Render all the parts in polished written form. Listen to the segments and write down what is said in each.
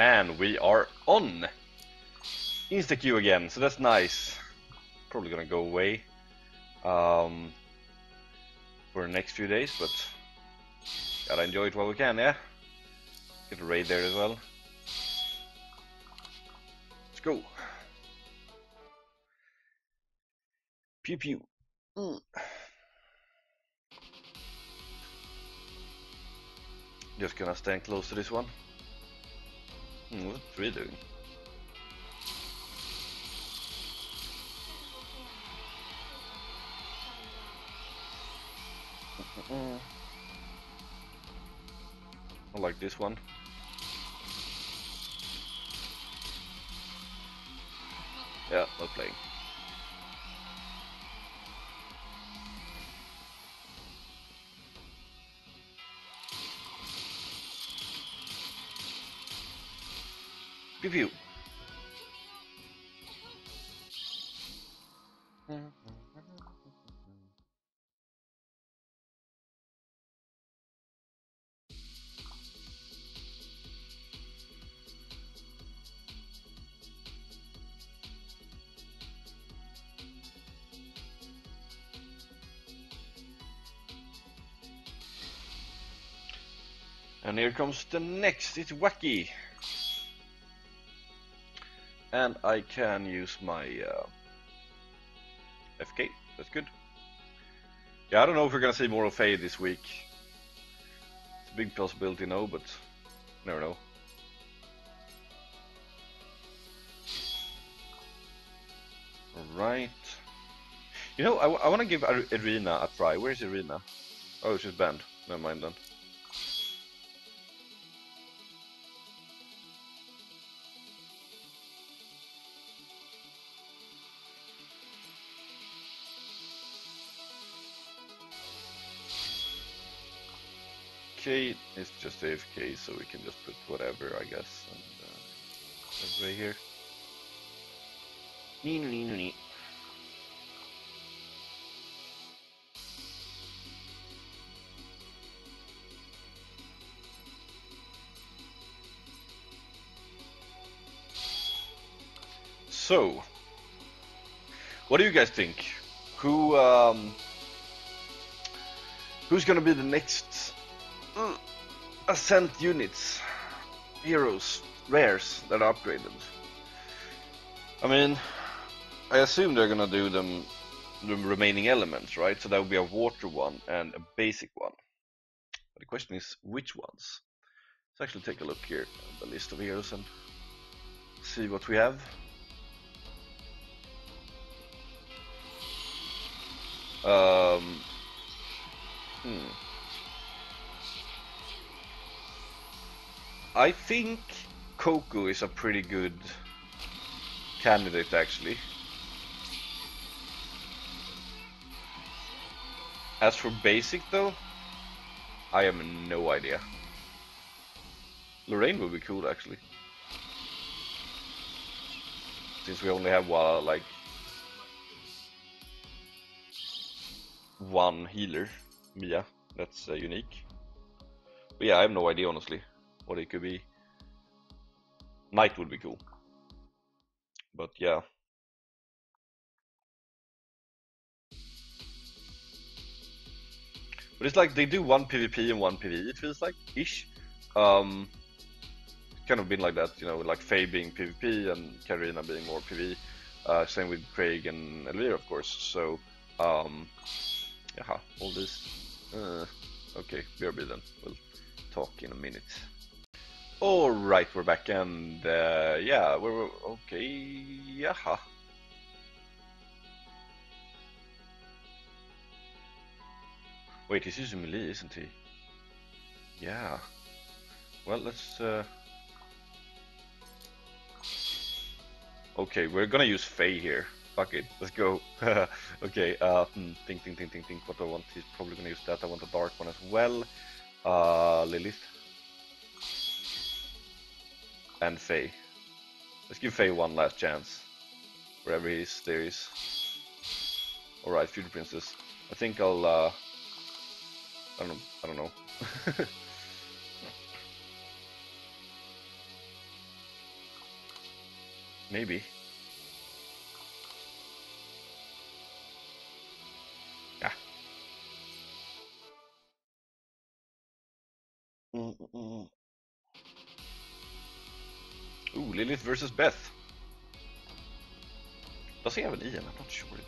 And we are on InstaQ again, so that's nice. Probably gonna go away for the next few days, but gotta enjoy it while we can, yeah? Get a raid there as well. Let's go. Pew pew. Just gonna stand close to this one. What's Ri doing? I like this one. Yeah, not playing. Pew pew. And here comes the next. It's wacky. And I can use my FK, that's good. Yeah, I don't know if we're gonna see more of Faye this week. It's a big possibility, no, but never know. Alright. You know, I wanna give Irina a try. Where's Irina? Oh, she's banned. Never mind then. It's just AFK, so we can just put whatever, I guess, and right here. Nee. So, what do you guys think? Who's gonna be the next Ascent units, heroes, rares that are upgraded? I mean, I assume they're gonna do them, the remaining elements, right? So that would be a water one and a basic one. But the question is, which ones? Let's actually take a look here at the list of heroes and see what we have. I think Coco is a pretty good candidate, actually. As for basic, though, I have no idea. Lorraine would be cool, actually. Since we only have, like, one healer, Mia, that's unique. But yeah, I have no idea, honestly. What it could be. Knight would be cool, but yeah. But it's like they do one PvP and one PvE, it feels like, ish. It's kind of been like that, you know, like Faye being PvP and Karina being more PvE. Same with Craig and Elvira, of course. So, yeah, all this. Okay, BRB then. We'll talk in a minute. Alright, we're back, and yeah, we're okay. Yeah. Wait, he's using melee, isn't he? Yeah. Well, let's. Okay, we're gonna use Faye here. Fuck it, let's go. Okay, think. What I want, he's probably gonna use that. I want a dark one as well. Lilith. And Faye. Let's give Faye one last chance. Wherever he is, there he is. Alright, Future Princess. I think I'll I don't know. Maybe. Yeah. Ooh, Lilith versus Beth. Does he have an E? I'm not sure even.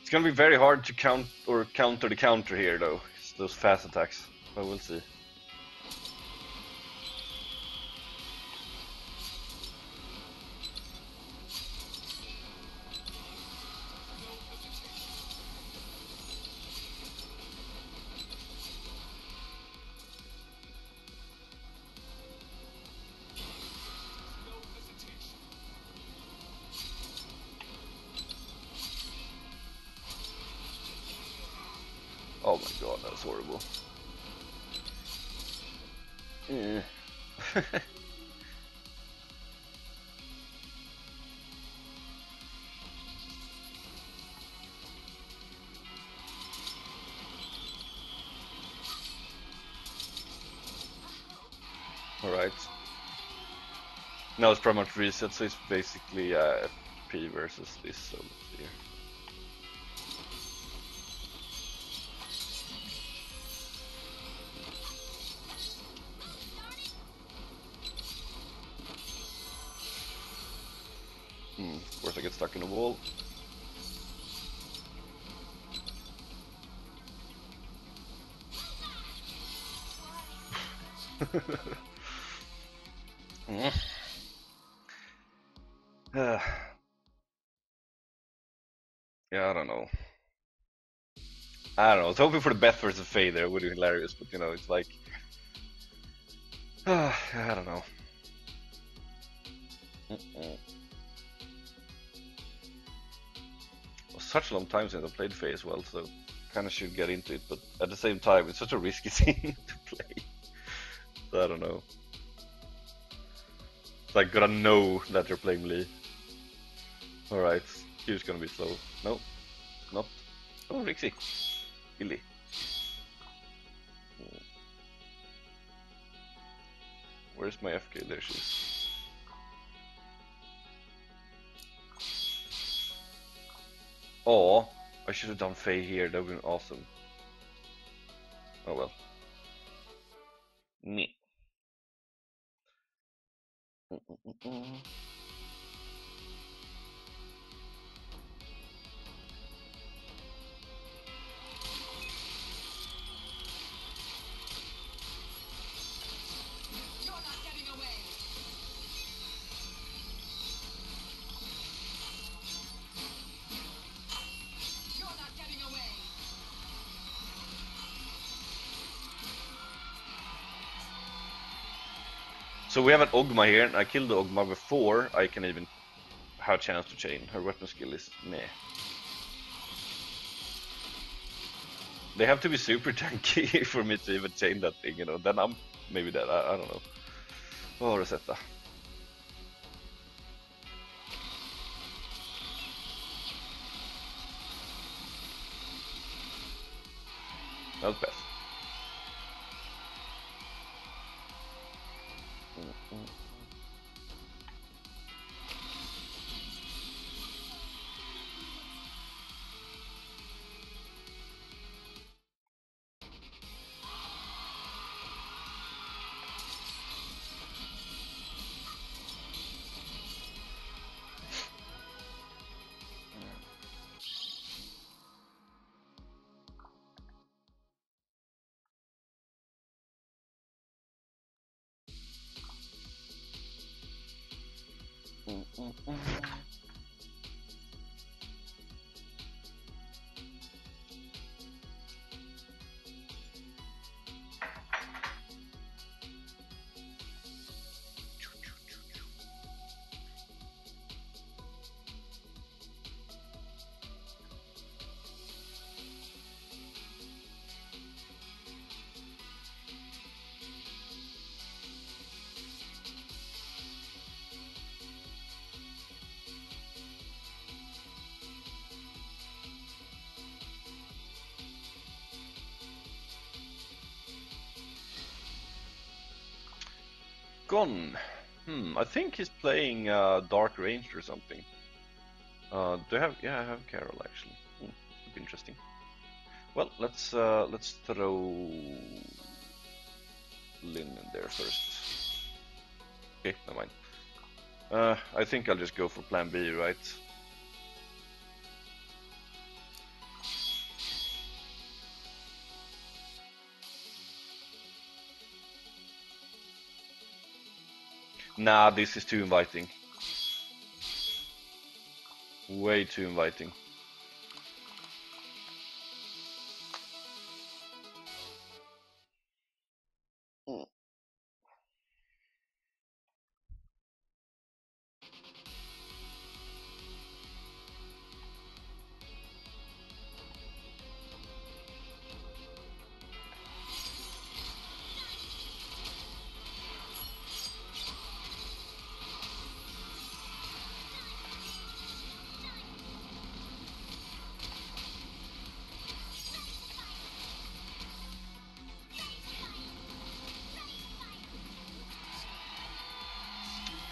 It's gonna be very hard to counter the counter here though. It's those fast attacks, but we'll see. Now it's pretty much reset, so it's basically FP versus this, so let's see here. Of course I get stuck in the wall. I don't know, I was hoping for the Beth versus Faye there, it would be hilarious, but you know, it's like... I don't know. It was such a long time since I played Faye as well, so kind of should get into it, but at the same time, it's such a risky thing to play. So I don't know. It's like, gotta know that you're playing Lee. Alright, Q's gonna be slow. No, not. Oh, Rixie. Really? Where's my FK? There she is. Oh, I should have done Faye here. That would have been awesome. Oh well. Me. So we have an Ogma here, and I killed the Ogma before I can even have a chance to chain. Her weapon skill is meh. They have to be super tanky for me to even chain that thing, you know. Then I'm maybe dead, I don't know. Oh, Rosetta. That was best. gone? I think he's playing Dark Ranger or something. Do I have? Yeah, I have Carol actually. Should be interesting. Well, let's throw Lin in there first. Okay, never mind. I think I'll just go for Plan B, right? Nah, this is too inviting. Way too inviting.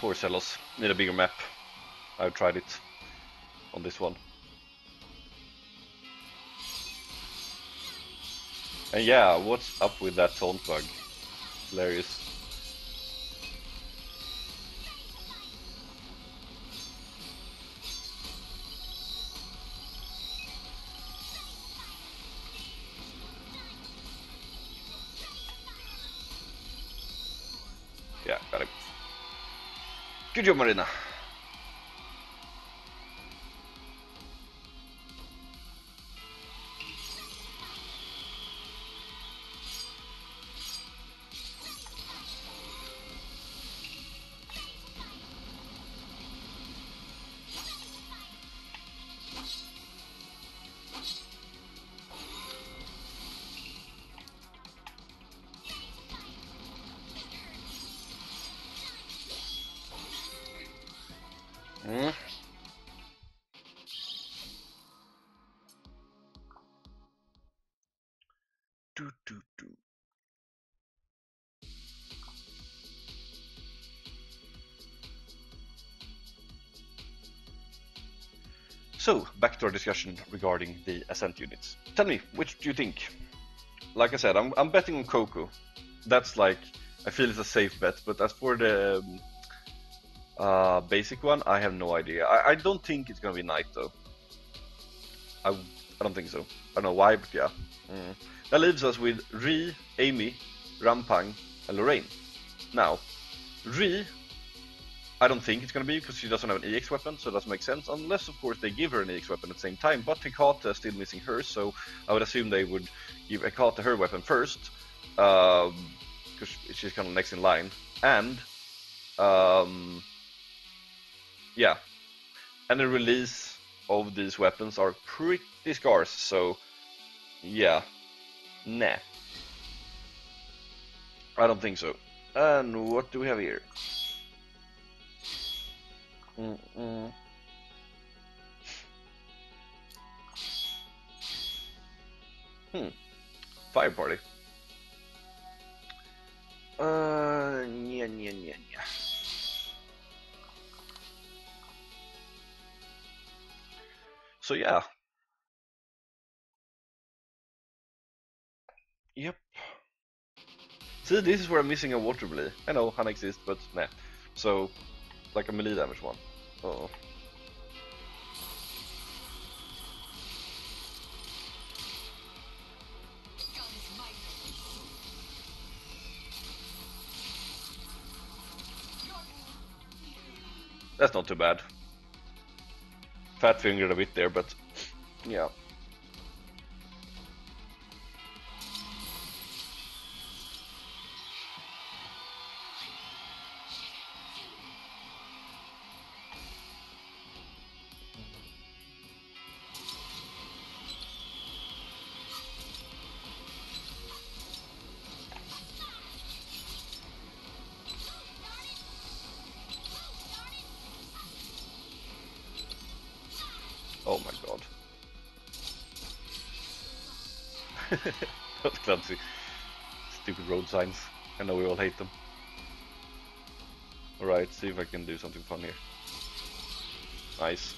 Poor Zellos, need a bigger map. I've tried it on this one. And yeah, what's up with that taunt bug? Hilarious. Yeah, got it. Good job, Marina. So, back to our discussion regarding the ascent units. Tell me, which do you think? Like I said, I'm betting on Coco. That's like, I feel it's a safe bet, but as for the basic one, I have no idea. I don't think it's gonna be Knight though. I don't think so. I don't know why, but yeah. That leaves us with Ri, Amy, Rampang, and Lorraine. Now, Ri, I don't think it's going to be, because she doesn't have an EX weapon, so it doesn't make sense. Unless, of course, they give her an EX weapon at the same time. But Hikata is still missing hers, so I would assume they would give Hikata her weapon first. Because she's kind of next in line. And, yeah. And the release of these weapons are pretty scarce, so, yeah. Nah. I don't think so. And what do we have here? Fire party. Yeah. So yeah. Yep. See, this is where I'm missing a water melee. I know Hanna exists, but nah. So, like a melee damage one. Uh-oh. That's not too bad. Fat fingered a bit there, but yeah. Oh my god. That's clumsy. Stupid road signs. I know we all hate them. Alright, see if I can do something fun here. Nice.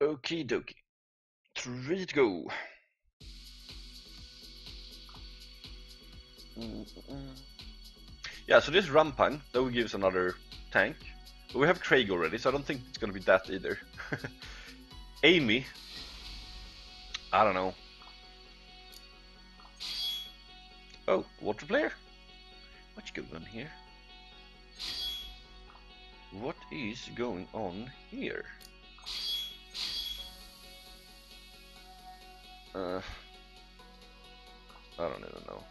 Okie dokie. 3 to go. Yeah, so this Rampang, that will give us another tank. But we have Craig already, so I don't think it's going to be that either. Amy, I don't know. Oh, water player? What's going on here? What is going on here? I don't even know.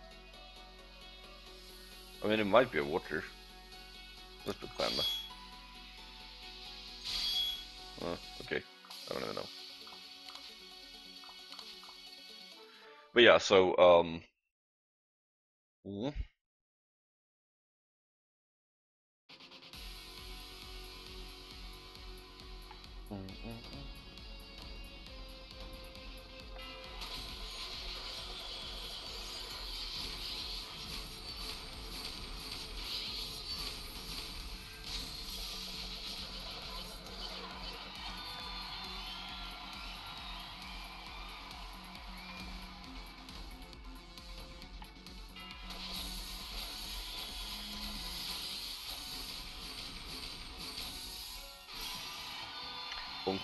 I mean, it might be a water. Let's put Panda. Okay, I don't even know. But yeah, so bonk,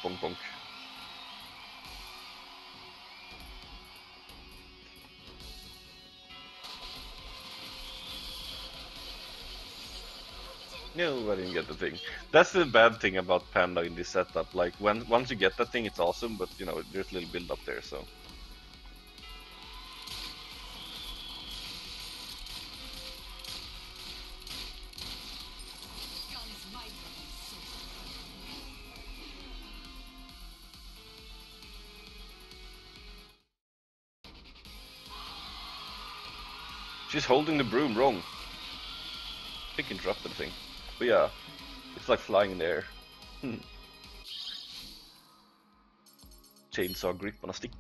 bonk, bonk. No, I didn't get the thing. That's the bad thing about Panda in this setup. Like, once you get that thing, it's awesome, but you know, there's a little build up there, so. She's holding the broom wrong. I can drop the thing. But yeah, it's like flying in the air. Chainsaw grip on a stick.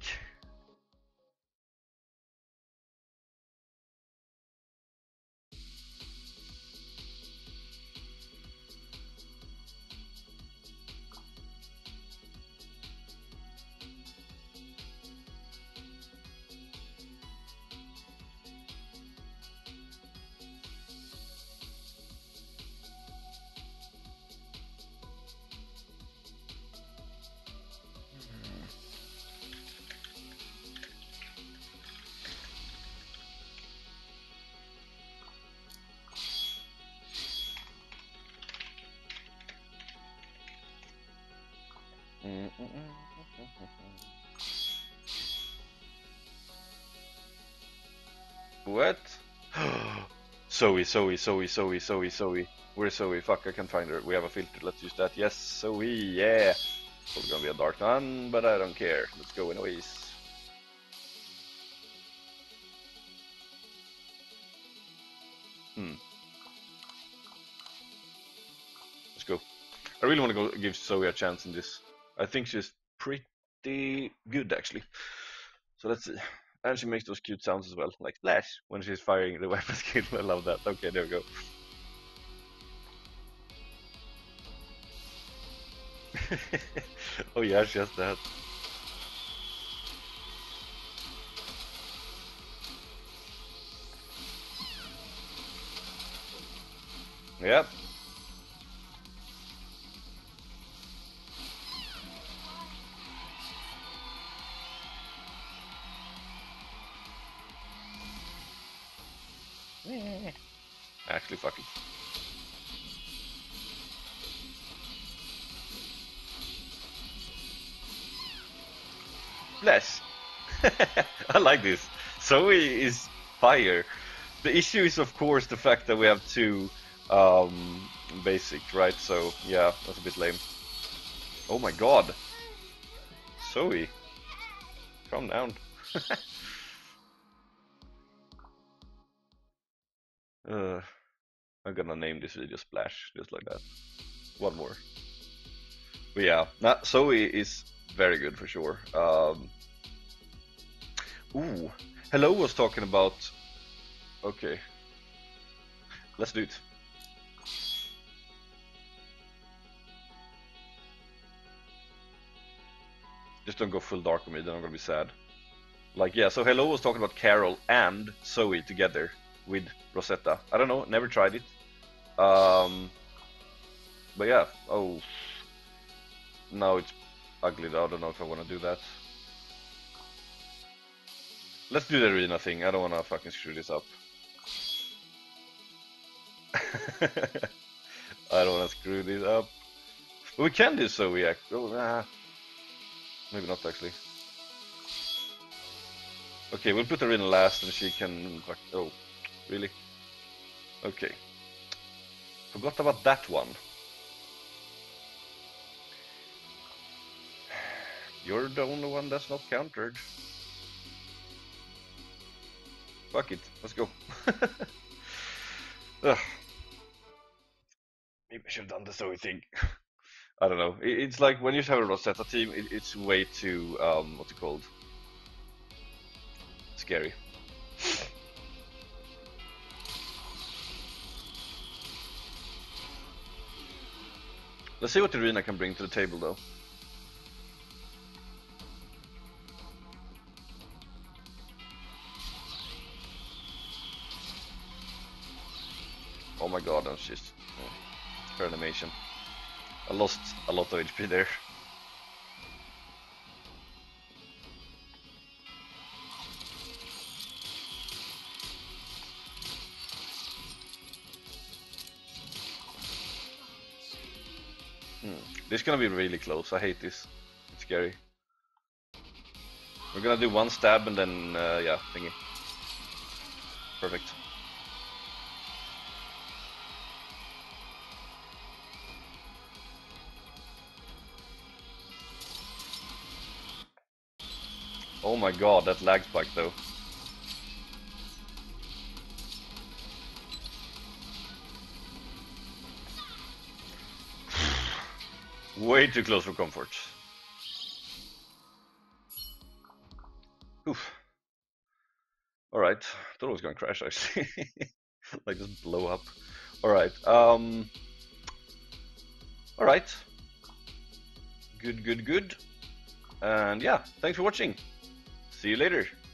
What? Zoe. Where's Zoe? Fuck, I can't find her. We have a filter, let's use that. Yes, Zoe, yeah. Probably gonna be a dark one, but I don't care. Let's go anyways. Let's go. I really want to go give Zoe a chance in this. I think she's pretty good actually. So let's see. And she makes those cute sounds as well, like SPLASH when she's firing the weapon skill. I love that. Okay, there we go. Oh yeah, she has that. Yep. Actually, fuck it. Bless. I like this. Zoe is fire. The issue is, of course, the fact that we have 2 basic, right? So yeah, that's a bit lame. Oh my god, Zoe, calm down. I'm gonna name this video Splash, just like that. One more. But yeah, Zoe is very good for sure. Ooh, Hello was talking about... Okay. Let's do it. Just don't go full dark on me, then I'm gonna be sad. Like, yeah, so Hello was talking about Carol and Zoe together with Rosetta. I don't know, never tried it. But yeah, oh. Now it's ugly, though. I don't know if I want to do that. Let's do the arena thing. I don't want to fucking screw this up. I don't want to screw this up. But we can do so, we act. Oh, nah. Maybe not, actually. Okay, we'll put her in last and she can... Oh, really? Okay. Forgot about that one. You're the only one that's not countered. Fuck it, let's go. Maybe I should have done the Zoe thing. I don't know. It's like when you have a Rosetta team, it's way too what's it called? Scary. Let's see what Irina can bring to the table, though. Oh my god, that's just her animation. I lost a lot of HP there. This is gonna be really close. I hate this. It's scary. We're gonna do one stab and then, yeah, thingy. Perfect. Oh my god, that lag spike though. Way too close for comfort. Oof. Alright, thought it was gonna crash actually. Like just blow up. Alright, alright. Good, good, good. And yeah, thanks for watching. See you later.